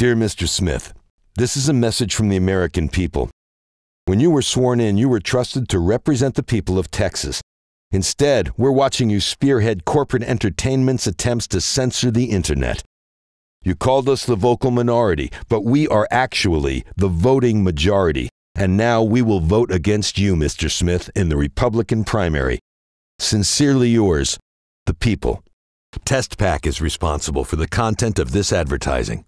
Dear Mr. Smith, this is a message from the American people. When you were sworn in, you were trusted to represent the people of Texas. Instead, we're watching you spearhead corporate entertainment's attempts to censor the internet. You called us the vocal minority, but we are actually the voting majority, and now we will vote against you, Mr. Smith, in the Republican primary. Sincerely yours, the people. Test PAC is responsible for the content of this advertising.